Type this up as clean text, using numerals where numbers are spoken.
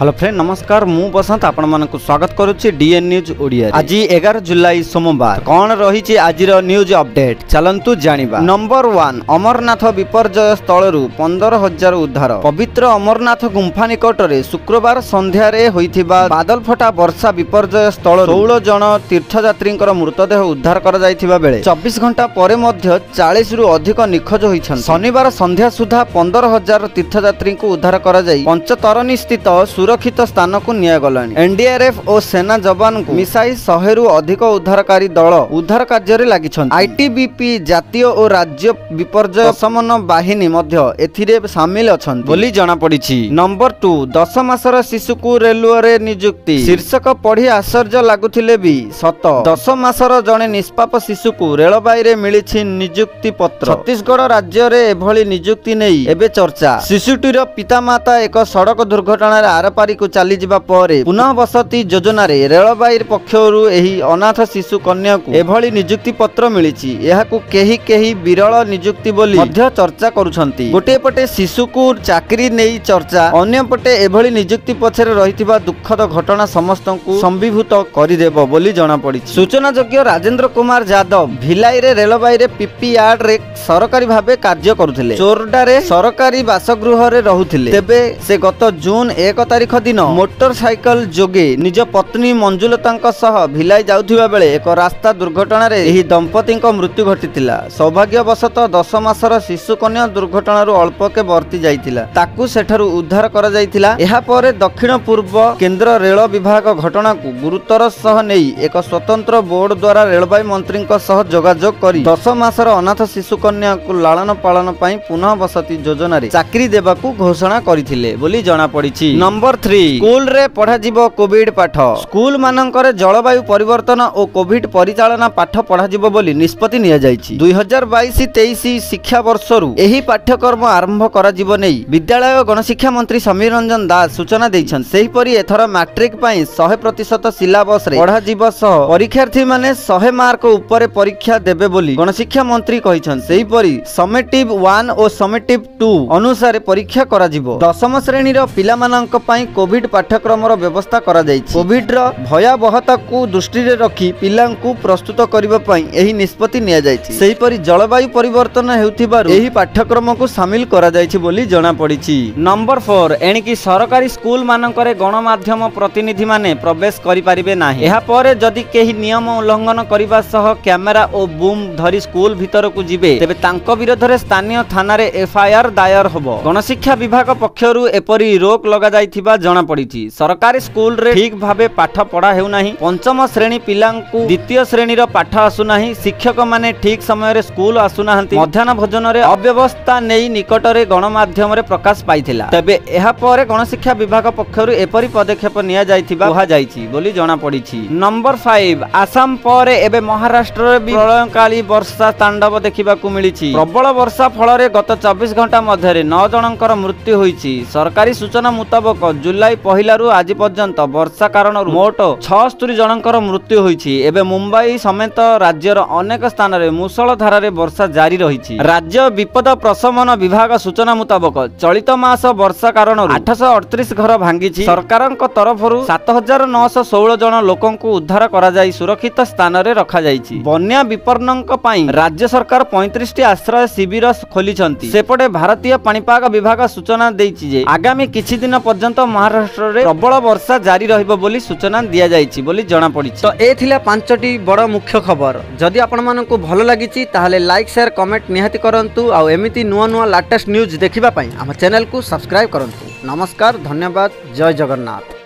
Hello friend नमस्कार मु बसंत आपण मानक स्वागत करुछि डीएन न्यूज ओडिया। आज 11 जुलाई सोमवार कौन रही आज न्यूज अपडेट चलंतु जानिबा। नंबर 1 अमरनाथ विपर्जय स्थल रु 15,000 उद्धार। पवित्र अमरनाथ गुंफा निकट रे शुक्रवार संध्या रे होइथिबा बादल फटा वर्षा विपर्जय स्थल 16 जन तीर्थयात्री मृतदेह उद्धार कर जाइथिबा बेले 24 घंटा परे मध्य 40 रु अधिक निखोज होइछन। शनिवार संध्या सुधा 15,000 तीर्थयात्री को उद्धार कर जाई पंचतरणी स्थित सुरक्षित स्थान को निगला। एनडीआरएफ और सेना जवान को मिसाई 100 रु अधिक उद्धारकारी दल उद्धार कार्य लगी। आईटीबीपी जातीय और राज्य विपर्जय शमन बाहिनी मध्य एथिरे शामिल अछन बोली जना पड़ी। नंबर 2 10 मासर शिशु को रेलवे रे नियुक्ति। शीर्षक पढ़ी आश्चर्य लगुथिले भी सत 10 मासर जने निष्पाप शिशु को रेलवे रे मिली नियुक्ति पत्र। छत्तीसगढ़ राज्य रे एभली नियुक्ति नहीं एबे चर्चा। शिशुटीर पितामाता एक सड़क दुर्घटना आरप को चली जावा परे पुनः बसती योजना रे रेलवे पक्षरु एही अनाथ शिशु कन्या को एभली नियुक्ति पत्र मिली। यह केही केही विरल नियुक्ति बोली मध्य चर्चा करुछंती। गोटे पटे शिशु को चाकरी नहीं चर्चा अन्य पटे एभली नियुक्ति पछरे रहिथिबा दुखद घटना समस्त को संभीभूत करिदेबो बोली जना पड़ी। सूचना योग्य राजेंद्र कुमार यादव भिलाई रे रेलवे रे पीपीआर रे सरकारी भाबे कार्य करुथिले। चोरडा रे सरकारी वासगृह रे रहुथिले। तेबे से गत जून 1 तारिख दिन मोटरसाइकल जोगे निज पत्नी मंजुलता सह भिलाई जाउथिबा बेले एक रास्ता दुर्घटना रे एही दंपति मृत्यु घटितिला। सौभाग्यवशत 10 मासर शिशु कन्या दुर्घटना रु अल्पके बर्ती जाइतिला ताकू सेठारु उद्धार करा जाइतिला। एहा परे दक्षिण पूर्व केंद्र रेल विभाग घटना को गुरुतर सह नेई एक स्वतंत्र बोर्ड द्वारा रेलवे मंत्री सह जोगाजोग करी 10 मासर अनाथ शिशु कन्या को लालन पालन पई पुनः बसती योजना रे चाकरी देबा को घोषणा करथिले बोली जना पड़िछि। नंबर 3 स्कूल रे पढ़ा जीव कोविड पाठ। स्कूल मानकरे जलवायु परिवर्तन और कोविड परिचालना पाठ पढ़ा जीव बोली निष्पत्ति निया जायछि। 2022-23 शिक्षा वर्ष रु एही पाठ्यक्रम आरंभ करा जीव नेई विद्यालय गणशिक्षा मंत्री समीर रंजन दास सूचना दैछन। सेही परि एथरा मैट्रिक पई 100% सिलेबस रे पढ़ा जीव सह परीक्षार्थी माने 100 मार्क ऊपर परीक्षा देबे बोली गणशिक्षा मंत्री कहिसन। सेही परि समेटिव 1 और समेटिव 2 अनुसार परीक्षा करा जीव। 10th श्रेणी रो पिला मानक पई कोविड पाठ्यक्रम व्यवस्था करा जायछि। कोविड रो भयावहता को दृष्टि रे रखी पिलांकु प्रस्तुत करिबा पई एही निष्पत्ति निया जायछि। सेही परि जलवायु परिवर्तन हेउथिबारु एही पाठ्यक्रम को शामिल करा जायछि बोली जना पड़िछि। नंबर 4 एणिकी सरकारी स्कूल मानकरे गणमाध्यम प्रतिनिधि माने प्रवेश करि परिबे नाही। एहा परे जदि केही नियम उल्लंघन करिबा सह कैमरा ओ बूम धरि स्कूल भीतर को जिबे तेबे तांको विरोध रे स्थानीय थाना रे एफआईआर दायर होबो। गणशिक्षा विभाग पक्षरु एपरि रोक लगा जायथिबा जना पड़िछि। सरकारी स्कूल रे ठीक भाबे पाठ पढ़ा हेउ नाही। 5th श्रेणी पिलांकु 2य श्रेणी रो पाठ आसु नाही। शिक्षक माने ठीक समय रे स्कूल आसु नाहंती। मध्याह्न भोजन रे अव्यवस्था नेई निकट रे गणमाध्यम रे प्रकाश पाइथिला। तबे एहा परे गणशिक्षा विभाग पक्षरु एपरि पदक्षेप निया जायथिबा उहा जायछि बोली जना पड़िछि। नंबर 5 आसाम परे एबे महाराष्ट्र रे प्रलयंकाली वर्षा तांडव देखिबा को मिलिछि। प्रबल वर्षा फल रे गत 24 घंटा मध्ये रे 9 जनकर मृत्यु होइछि। सरकारी सूचना मुताबिक जुलाई पहिलारू आज पर्यंत वर्षा कारण मोट 76 जनकर मृत्यु होइछि। एबे मुंबई समेत राज्यर अनेक स्थान रे मुसळ धारा रे वर्षा जारी रहिछि। राज्य विपद प्रशमन विभाग सूचना मुताबिक चलित मास वर्षा कारण 838 घर भांगिछि। सरकारक तरफरु 7916 जन लोकंकु उद्धार करा जाई सुरक्षित स्थान रे रखा जाइछि। बन्या विपन्नक पई राज्य सरकार 35 टी आश्रय शिविर खोलिछंती। सेपटे भारतीय पाणीपाग विभाग सूचना दैछि जे आगामी किछि दिन पर्यंत महाराष्ट्र प्रबल वर्षा जारी रहिबो बोली सूचना दिया जायछि बोली जना पड़िछि। तो ए थिला 5टी बड़ मुख्य खबर। जदि आपण माननकु भलो लागिछि ताहले लाइक शेयर कमेंट निहाती करंतु आ एमिति नुवा नुवा लेटेस्ट न्यूज़ देखिबा पई हम चैनल को सब्सक्राइब करंतु। नमस्कार धन्यवाद जय जगन्नाथ।